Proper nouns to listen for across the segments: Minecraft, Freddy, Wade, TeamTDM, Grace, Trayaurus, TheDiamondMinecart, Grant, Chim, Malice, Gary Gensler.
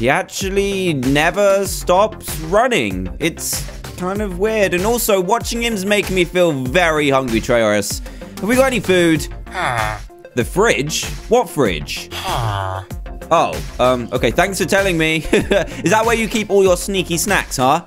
He actually never stops running. It's kind of weird. And also, watching him's making me feel very hungry, Trayaurus. Have we got any food? The fridge? What fridge? Okay, thanks for telling me. Is that where you keep all your sneaky snacks, huh?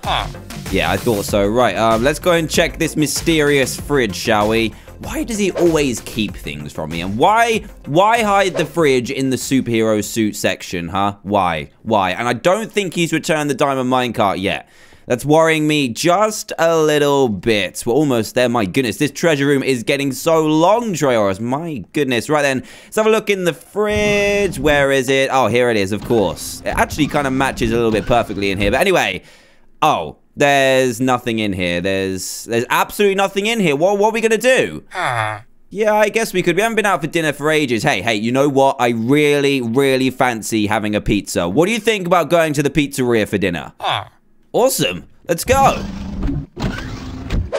Yeah, I thought so. Right, let's go and check this mysterious fridge, shall we? Why does he always keep things from me? And why hide the fridge in the superhero suit section, huh? Why? And I don't think he's returned the diamond minecart yet. That's worrying me just a little bit. We're almost there. My goodness, this treasure room is getting so long, Trayaurus. My goodness. Right then, let's have a look in the fridge. Where is it? Oh, here it is, of course. It actually kind of matches a little bit perfectly in here. But anyway, oh, there's nothing in here. There's absolutely nothing in here. What are we going to do? Yeah, I guess we could. We haven't been out for dinner for ages. Hey, you know what? I really, really fancy having a pizza. What do you think about going to the pizzeria for dinner? Awesome. Let's go.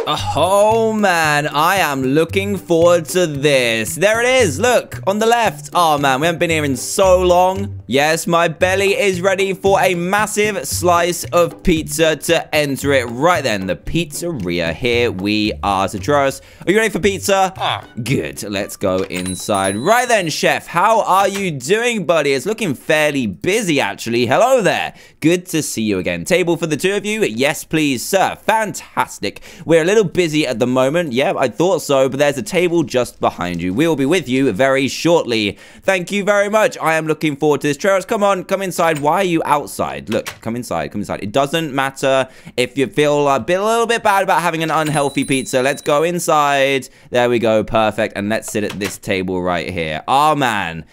Oh, man. I am looking forward to this. There it is. Look, on the left. Oh, man. We haven't been here in so long. Yes, my belly is ready for a massive slice of pizza to enter it. Right then, the pizzeria. Here we are. So, Trayaurus, are you ready for pizza? Good. Let's go inside. Right then, chef. How are you doing, buddy? It's looking fairly busy, actually. Hello there. Good to see you again. Table for the two of you? Yes, please, sir. Fantastic. We're a little busy at the moment. Yeah, I thought so, but there's a table just behind you. We'll be with you very shortly. Thank you very much. I am looking forward to this. Trayaurus, come on, come inside. Why are you outside? Look, come inside. It doesn't matter if you feel a little bit bad about having an unhealthy pizza. Let's go inside. There we go. Perfect. And let's sit at this table right here. Oh, man.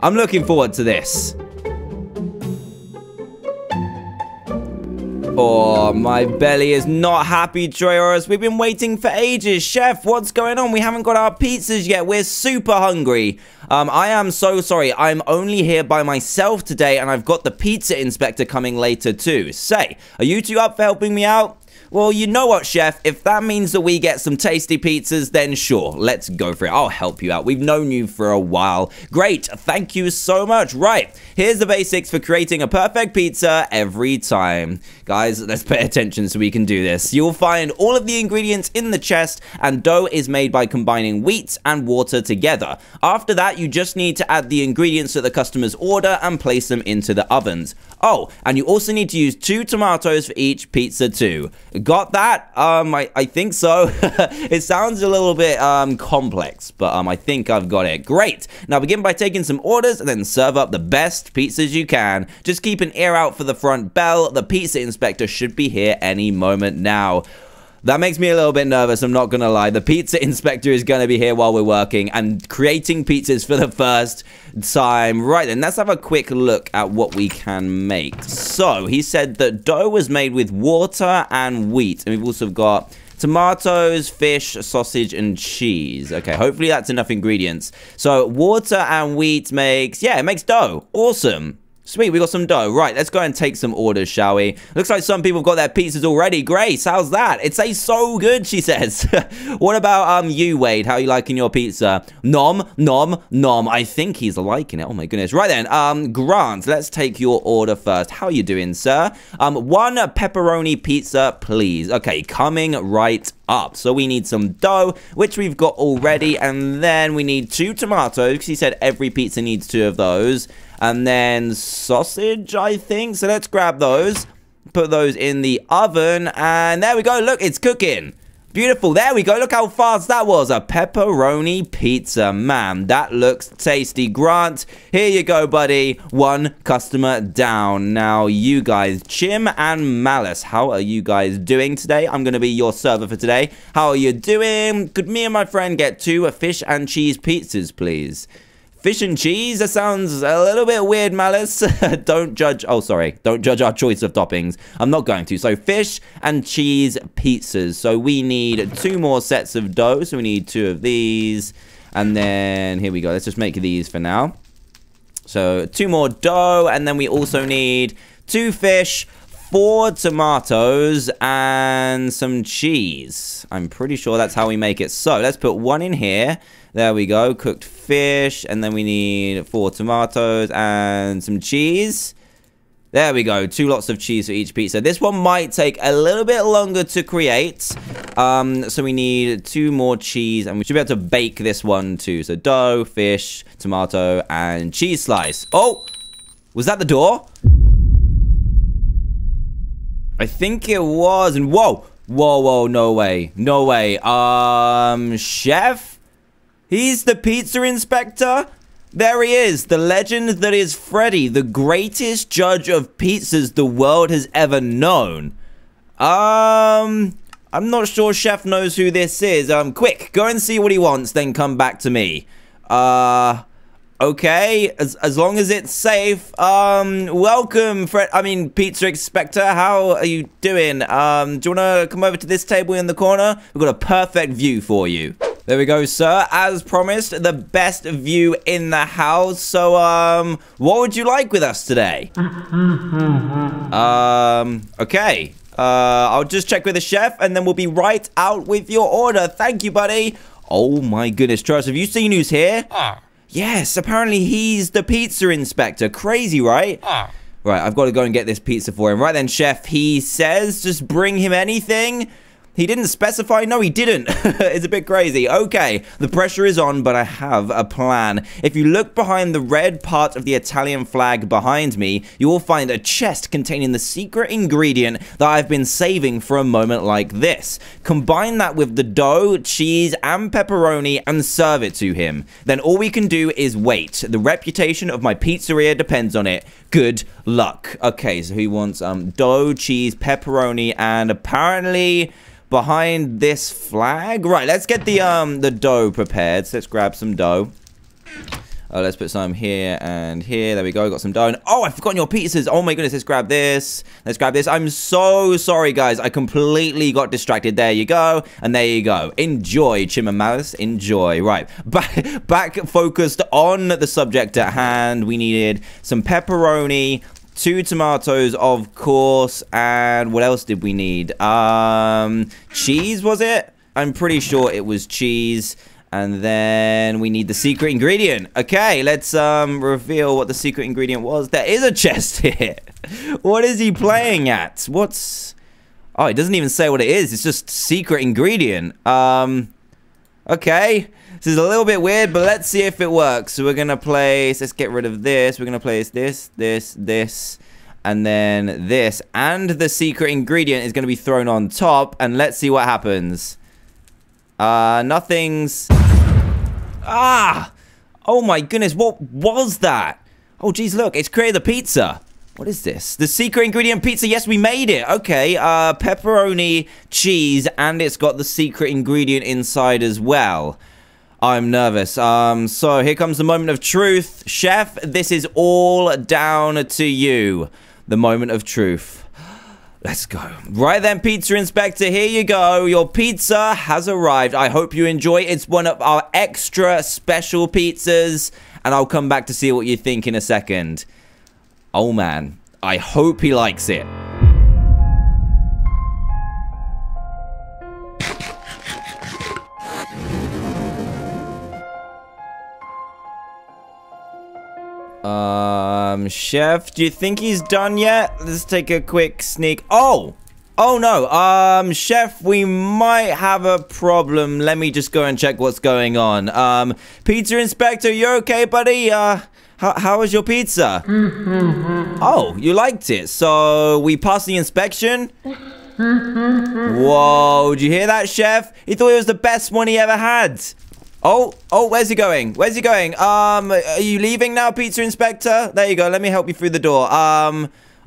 I'm looking forward to this. Oh, my belly is not happy, Trayaurus. We've been waiting for ages. Chef, what's going on? We haven't got our pizzas yet. We're super hungry. I am so sorry. I'm only here by myself today, and I've got the pizza inspector coming later, too. Say, are you two up for helping me out? Well, you know what, chef? If that means that we get some tasty pizzas, then sure, let's go for it. I'll help you out. We've known you for a while. Great. Thank you so much. Right. Here's the basics for creating a perfect pizza every time. Guys, let's pay attention so we can do this. You'll find all of the ingredients in the chest, and dough is made by combining wheat and water together. After that, you just need to add the ingredients that the customers order and place them into the ovens. Oh, and you also need to use 2 tomatoes for each pizza too. Got that? I think so. It sounds a little bit complex, but I think I've got it. Great. Now begin by taking some orders and then serve up the best pizzas you can. Just keep an ear out for the front bell. The pizza inspector should be here any moment now. That makes me a little bit nervous, I'm not gonna lie. The pizza inspector is gonna be here while we're working and creating pizzas for the first time. Right then, let's have a quick look at what we can make. So, he said that dough was made with water and wheat. And we've also got tomatoes, fish, sausage, and cheese. Okay, hopefully that's enough ingredients. So, water and wheat makes, yeah, it makes dough. Awesome. Sweet, we got some dough. Right, let's go and take some orders, shall we? Looks like some people have got their pizzas already. Grace, how's that? It tastes so good, she says. What about you, Wade? How are you liking your pizza? Nom, nom, nom. I think he's liking it. Oh, my goodness. Right then, Grant, let's take your order first. How are you doing, sir? 1 pepperoni pizza, please. Okay, coming right up. So we need some dough, which we've got already. And then we need 2 tomatoes, because he said every pizza needs 2 of those. And then sausage, I think. So let's grab those, put those in the oven, and there we go. Look, it's cooking. Beautiful. There we go. Look how fast that was. A pepperoni pizza. Man, that looks tasty. Grant, here you go, buddy. 1 customer down. Now, you guys, Chim and Malice, how are you guys doing today? I'm going to be your server for today. How are you doing? Could me and my friend get 2 fish and cheese pizzas, please? Fish and cheese? That sounds a little bit weird, Malice. Don't judge. Oh, sorry. Don't judge our choice of toppings. I'm not going to. So, fish and cheese pizzas. So, we need 2 more sets of dough. So, we need 2 of these. And then, here we go. Let's just make these for now. So, 2 more dough. And then we also need 2 fish, 4 tomatoes, and some cheese. I'm pretty sure that's how we make it. So, let's put 1 in here. There we go, cooked fish, and then we need 4 tomatoes and some cheese. There we go. 2 lots of cheese for each pizza. This one might take a little bit longer to create. So we need 2 more cheese, and we should be able to bake this one too. So dough, fish, tomato, and cheese slice. Oh, was that the door? I think it was. And whoa, whoa, whoa, no way. No way. Chef? He's the pizza inspector? There he is, the legend that is Freddy, the greatest judge of pizzas the world has ever known. I'm not sure Chef knows who this is. Quick, go and see what he wants, then come back to me. Okay, as long as it's safe. Welcome, Fred. I mean, pizza inspector, how are you doing? Do you wanna come over to this table in the corner? We've got a perfect view for you. There we go, sir. As promised, the best view in the house. So, what would you like with us today? Okay. I'll just check with the chef, and then we'll be right out with your order. Thank you, buddy. Oh, my goodness. Trayaurus, have you seen who's here? Yes, apparently he's the pizza inspector. Crazy, right? Right, I've got to go and get this pizza for him. Right then, chef, he says just bring him anything. He didn't specify. No, he didn't. It's a bit crazy. Okay, the pressure is on, but I have a plan. If you look behind the red part of the Italian flag behind me, you will find a chest containing the secret ingredient that I've been saving for a moment like this. Combine that with the dough, cheese, and pepperoni and serve it to him. Then all we can do is wait. The reputation of my pizzeria depends on it. Good luck. Okay, so he wants dough, cheese, pepperoni, and apparently behind this flag. Right, let's get the dough prepared. So let's grab some dough. Let's put some here and here. There we go. Got some dough. And, oh, I've forgotten your pizzas. Oh my goodness. Let's grab this. Let's grab this. I'm so sorry, guys. I completely got distracted. There you go. And there you go. Enjoy, Chim and Malice. Enjoy. Right. Back focused on the subject at hand. We needed some pepperoni, 2 tomatoes, of course, and what else did we need? Cheese, was it? I'm pretty sure it was cheese, and then we need the secret ingredient. Okay, let's reveal what the secret ingredient was. There is a chest here. What is he playing at? What's... Oh, it doesn't even say what it is. It's just secret ingredient. Okay. This is a little bit weird, but let's see if it works. So we're going to place... Let's get rid of this. We're going to place this, this, this, and then this. And the secret ingredient is going to be thrown on top. And let's see what happens. Nothing's... Ah! Oh my goodness, what was that? Oh geez, look, it's created a pizza. What is this? The secret ingredient pizza. Yes, we made it. Okay, pepperoni, cheese, and it's got the secret ingredient inside as well. I'm nervous. So here comes the moment of truth. Chef, this is all down to you. The moment of truth. Let's go. Right then, pizza inspector, here you go. Your pizza has arrived. I hope you enjoy. It's one of our extra special pizzas, and I'll come back to see what you think in a second. Oh man, I hope he likes it. Chef, do you think he's done yet? Let's take a quick sneak. Oh no. Chef, we might have a problem. Let me just go and check what's going on. Pizza inspector, you okay, buddy? How was your pizza? Oh, you liked it. So we passed the inspection. Whoa, did you hear that, Chef? He thought it was the best one he ever had. Oh, where's he going? Where's he going? Are you leaving now, pizza inspector? There you go. Let me help you through the door.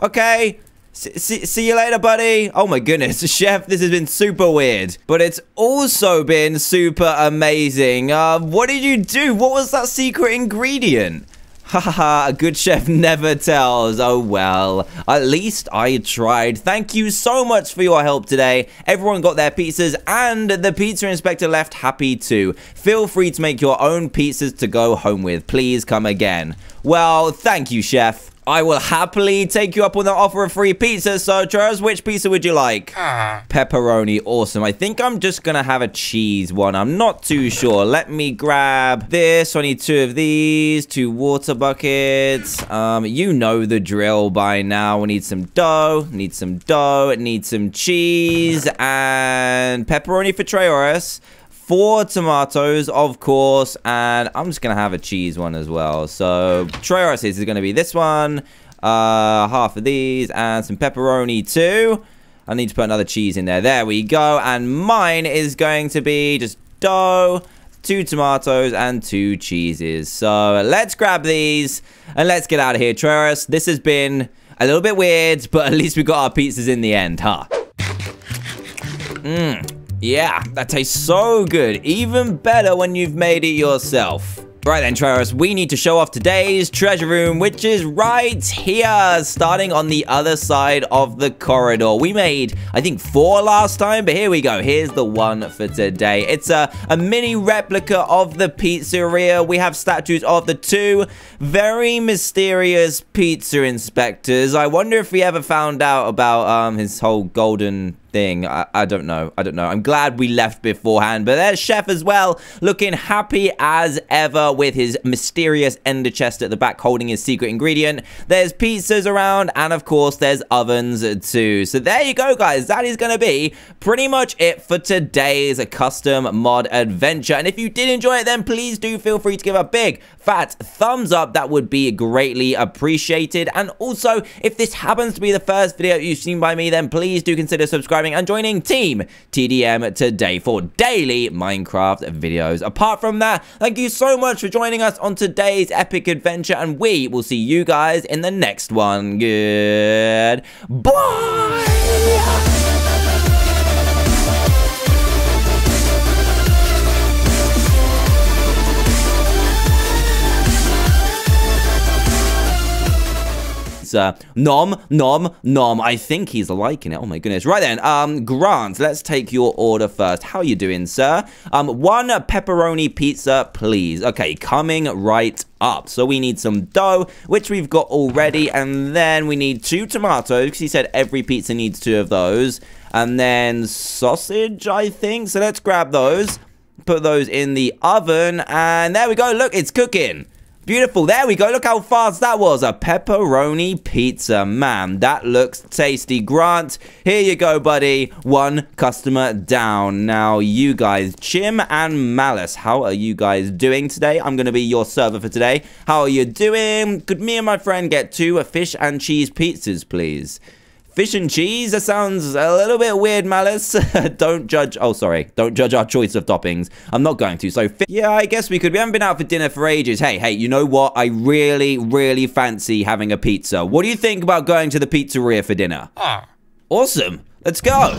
Okay. See you later, buddy. Oh my goodness, Chef, this has been super weird, but it's also been super amazing. What did you do? What was that secret ingredient? Haha, a good chef never tells. Oh well, at least I tried. Thank you so much for your help today. Everyone got their pizzas, and the pizza inspector left happy too. Feel free to make your own pizzas to go home with. Please come again. Well, thank you, Chef. I will happily take you up on the offer of free pizza, so Trayaurus, which pizza would you like? Pepperoni, awesome. I think I'm just gonna have a cheese one. I'm not too sure. Let me grab this. I need two of these, two water buckets. You know the drill by now. We need some dough, need some cheese, and pepperoni for Trayaurus. 4 tomatoes, of course, and I'm just going to have a cheese one as well. So, Trayaurus is going to be this one, half of these, and some pepperoni too. I need to put another cheese in there. There we go, and mine is going to be just dough, 2 tomatoes, and 2 cheeses. So, let's grab these, and let's get out of here, Trayaurus. This has been a little bit weird, but at least we got our pizzas in the end, huh? Mmm. Yeah, that tastes so good. Even better when you've made it yourself. Right then, Trayaurus, we need to show off today's treasure room, which is right here, starting on the other side of the corridor. We made, I think, 4 last time, but here we go. Here's the one for today. It's a mini replica of the pizzeria. We have statues of the 2 very mysterious pizza inspectors. I wonder if we ever found out about his whole golden thing. I don't know. I'm glad we left beforehand. But there's Chef as well, looking happy as ever with his mysterious ender chest at the back holding his secret ingredient. There's pizzas around, and of course there's ovens too. So there you go, guys. That is going to be pretty much it for today's custom mod adventure. And if you did enjoy it, then please do feel free to give a big fat thumbs up. That would be greatly appreciated. And also, if this happens to be the first video you've seen by me, then please do consider subscribing and joining Team TDM today for daily Minecraft videos. Apart from that, thank you so much for joining us on today's epic adventure, and we will see you guys in the next one. Good bye! Nom, nom, nom. I think he's liking it. Oh my goodness. Right then, Grant, let's take your order first. How you doing, sir? 1 pepperoni pizza, please. Okay, coming right up. So we need some dough, which we've got already, and then we need 2 tomatoes, because he said every pizza needs 2 of those, and then sausage, I think. So let's grab those, put those in the oven, and there we go. Look, it's cooking. Beautiful. There we go. Look how fast that was. A pepperoni pizza. Man, that looks tasty. Grant, here you go, buddy. 1 customer down. Now, you guys, Chim and Malice, how are you guys doing today? I'm going to be your server for today. How are you doing? Could me and my friend get 2 fish and cheese pizzas, please? Fish and cheese? That sounds a little bit weird, Malice. Don't judge. Oh, sorry. Don't judge our choice of toppings. I'm not going to. So, yeah, I guess we could. We haven't been out for dinner for ages. Hey, you know what? I really, really fancy having a pizza. What do you think about going to the pizzeria for dinner? Awesome. Let's go.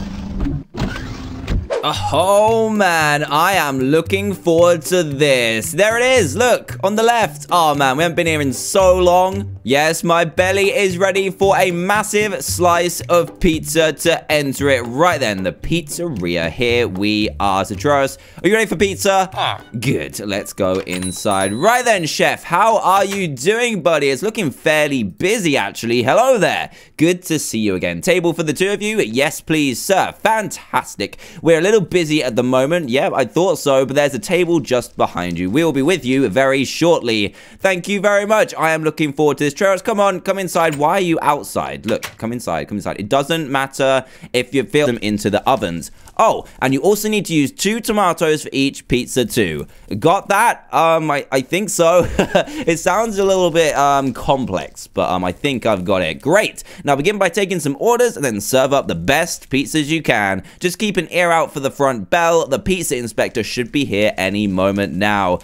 Oh, man, I am looking forward to this. There it is. Look, on the left. Oh, man, we haven't been here in so long. Yes, my belly is ready for a massive slice of pizza to enter it. Right then, the pizzeria. Here we are. So, Trayaurus, are you ready for pizza? Good. Let's go inside. Right then, Chef, how are you doing, buddy? It's looking fairly busy, actually. Hello there. Good to see you again. Table for the 2 of you? Yes, please, sir. Fantastic. We're a little busy at the moment. Yeah, I thought so, but there's a table just behind you. We'll be with you very shortly. Thank you very much. I am looking forward to this. Trayaurus, come on, come inside. Why are you outside? Look, come inside, come inside. It doesn't matter if you fill them into the ovens. Oh, and you also need to use 2 tomatoes for each pizza too. Got that? I think so. It sounds a little bit complex, but I think I've got it. Great. Now begin by taking some orders and then serve up the best pizzas you can. Just keep an ear out for the front bell. The pizza inspector should be here any moment now.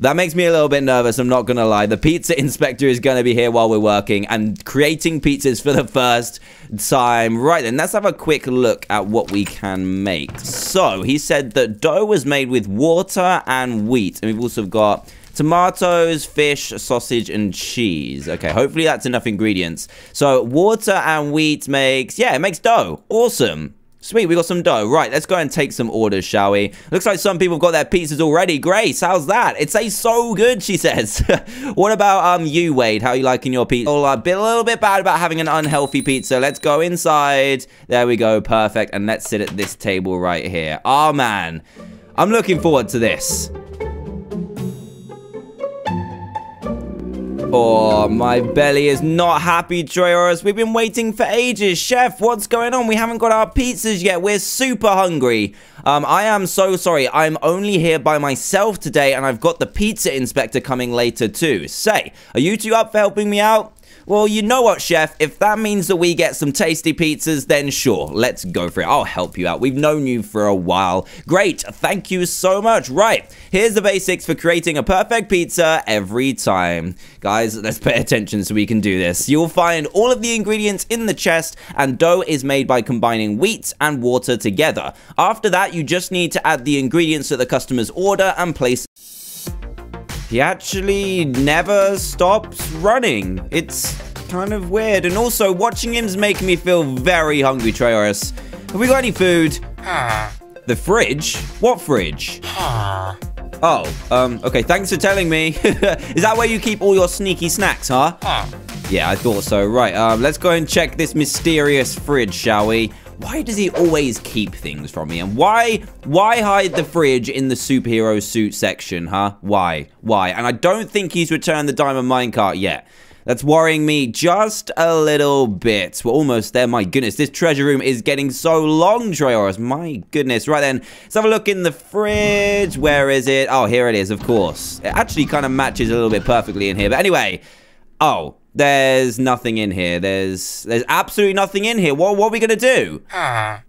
That makes me a little bit nervous, I'm not gonna lie. The pizza inspector is gonna be here while we're working and creating pizzas for the first time. Right then, let's have a quick look at what we can make. So he said that dough was made with water and wheat, and we've also got tomatoes, fish, sausage, and cheese. Okay, hopefully that's enough ingredients. So water and wheat makes, yeah, it makes dough. Awesome. Sweet, we got some dough. Right, let's go and take some orders, shall we? Looks like some people have got their pizzas already. Grace, how's that? It tastes so good, she says. What about you, Wade? How are you liking your pizza? Oh, a little bit bad about having an unhealthy pizza. Let's go inside. There we go, perfect. And let's sit at this table right here. Oh, man. I'm looking forward to this. Oh, my belly is not happy, Trayaurus. We've been waiting for ages. Chef, what's going on? We haven't got our pizzas yet. We're super hungry. I am so sorry. I'm only here by myself today, and I've got the pizza inspector coming later, too. Say, are you two up for helping me out? Well, you know what, Chef? If that means that we get some tasty pizzas, then sure, let's go for it. I'll help you out. We've known you for a while. Great, thank you so much. Right, here's the basics for creating a perfect pizza every time. Guys, let's pay attention so we can do this. You'll find all of the ingredients in the chest, and dough is made by combining wheat and water together. After that, you just need to add the ingredients that the customers order and place. He actually never stops running. It's kind of weird. And also, watching him's making me feel very hungry, Trayaurus. Have we got any food? The fridge? What fridge? Oh, okay, thanks for telling me. Is that where you keep all your sneaky snacks, huh? Yeah, I thought so. Right, let's go and check this mysterious fridge, shall we? Why does he always keep things from me? And why hide the fridge in the superhero suit section, huh? Why? And I don't think he's returned the diamond minecart yet. That's worrying me just a little bit. We're almost there. My goodness, this treasure room is getting so long, Trayaurus. My goodness. Right then, let's have a look in the fridge. Where is it? Oh, here it is, of course. It actually kind of matches a little bit perfectly in here. But anyway, oh. There's nothing in here. There's absolutely nothing in here. What are we going to do?